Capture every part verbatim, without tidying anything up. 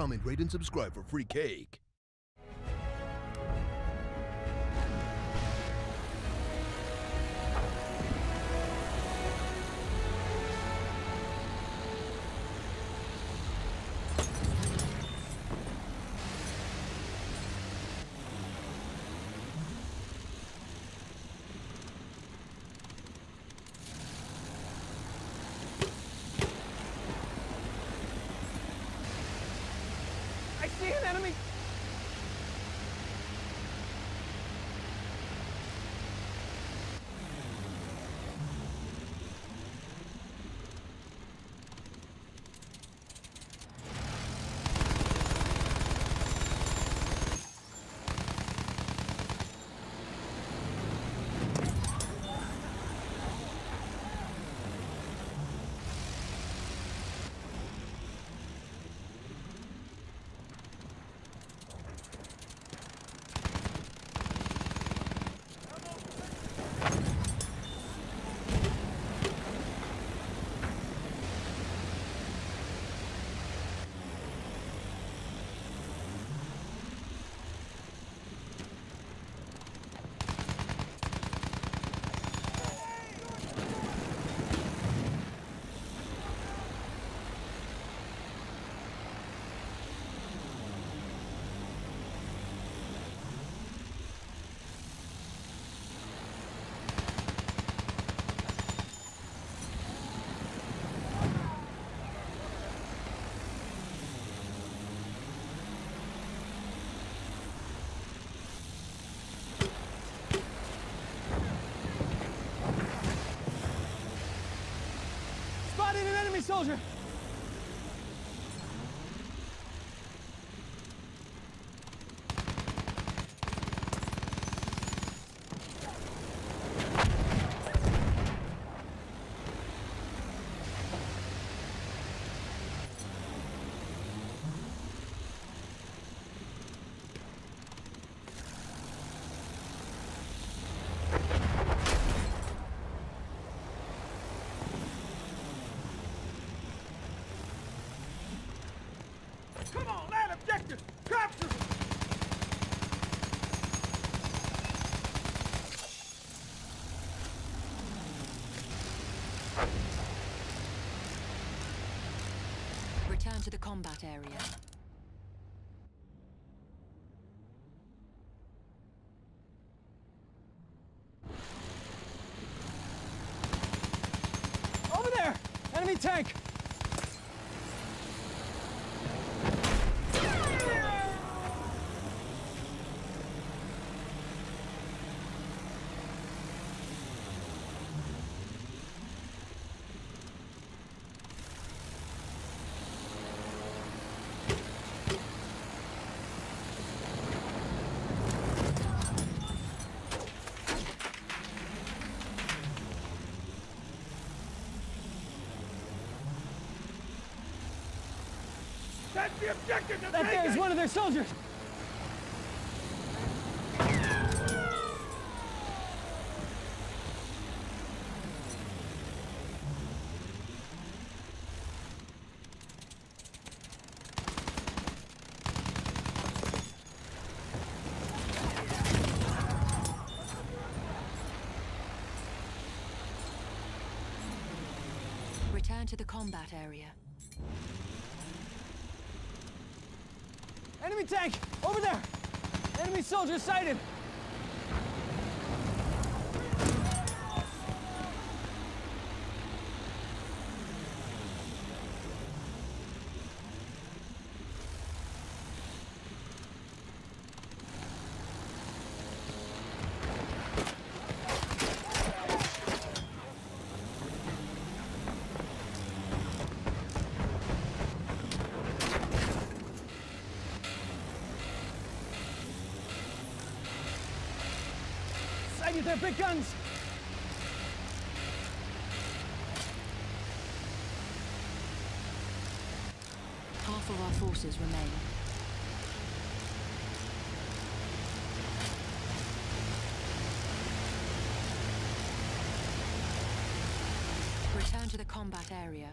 comment, rate, and subscribe for free cake. Soldier! Return to the combat area. Over there! Enemy tank! That's the objective! That there is one of their soldiers! Return to the combat area. Enemy tank! Over there! Enemy soldier sighted! They're big guns! Half of our forces remain. Return to the combat area.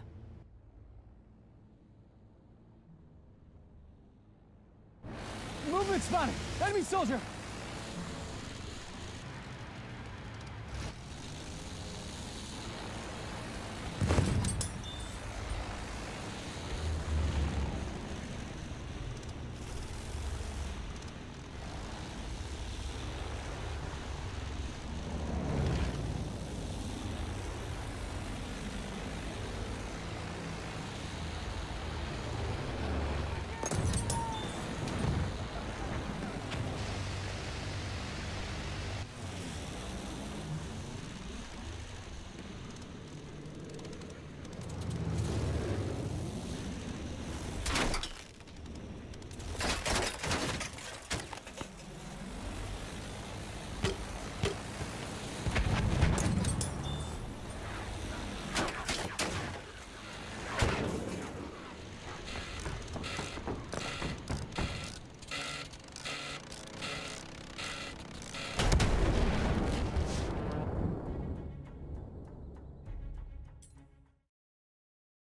Good spotting! Enemy soldier!